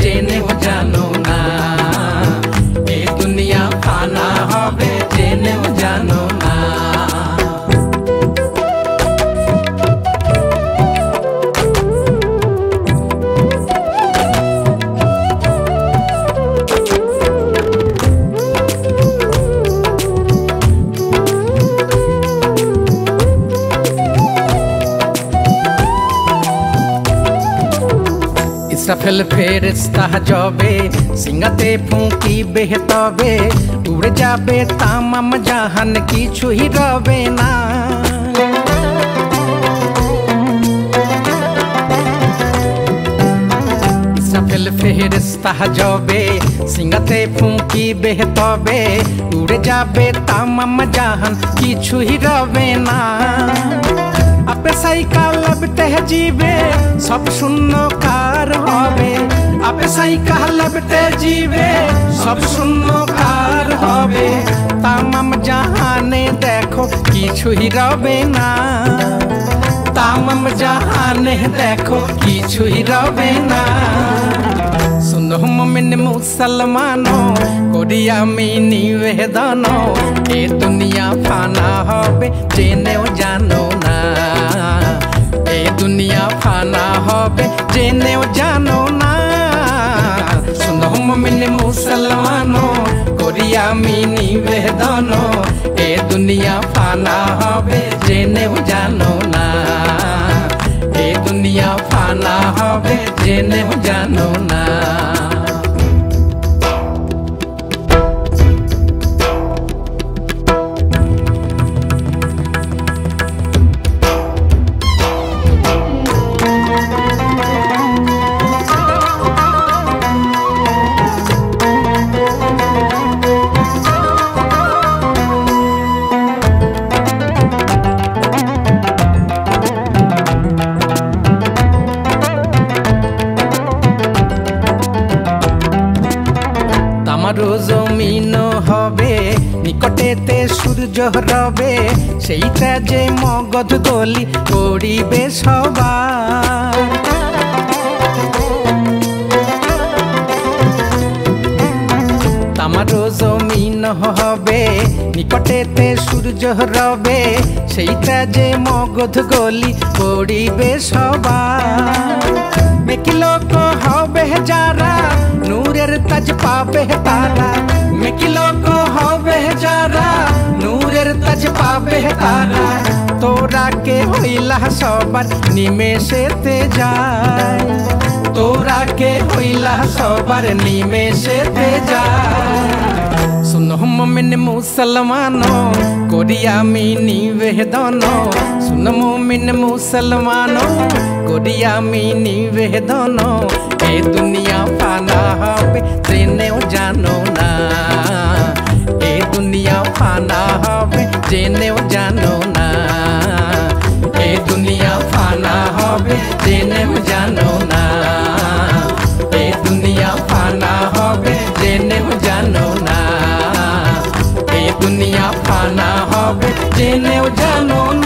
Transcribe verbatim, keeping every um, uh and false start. जेने वो जानो ना ए दुनिया फाना होवे जेने वो जानो ना। सफल फेरिस्ता जाबे सिंगते फूंकी बेहताबे उड़ जाबे तमाम जहान की छुही रवे ना सफल फेरिस्ता जाबे सिंगते फूंकी बेहताबे उड़ जाबे तमाम जहान की छुही रवे ना आपे साइकाल अब तहजीबे सब सुनो कार होवे आपे साइकाल अब तहजीबे सब सुनो कार होवे तमाम जहाने देखो किछु ही रवे ना तमाम जहाने देखो किछु ही रवे ना सुनो मोमिन मुसलमानो कोरिया मीनी वह दोनों ए दुनिया फाना होवे जेने वो जानो ना ए दुनिया फाना होवे जेने वो जानो ना सुनो मोमिन मुसलमानो कोरिया मीनी वह दोनों ए दुनिया फाना होवे जेने वो जानो ना ए दुनिया फाना होवे जेने वो जानो ना। রবে সেইটা যে মগধ দলি করিবে সবার তামার জমিন হবে নিকটেতে সূর্য রবে সেইটা যে মগধ গলি করিবে সবার মেকি লোক হবে যারা নূরের তাজ পাবে তারা মেকি লোক হবে যারা नूरेर तज पाबे तारा तोरा के होइला सबर निमेषे ते जाय तोरा के होइला सबर निमेषे ते जाय सुन सुनो मोमिन मुसलमानों कोरिया मीनी वेदनों। सुनो मोमिन मुसलमानों कोरिया मीनी वेदनों। ए दुनिया फाना हवे जेने जानो ना। ए दुनिया फाना हवे जेने जानो ना। ए दुनिया फाना हवे जेने जानो ना। ए दुनिया फाना हवे जेने जानो ना। ए दुनिया फाना हवे जेने जानो ना।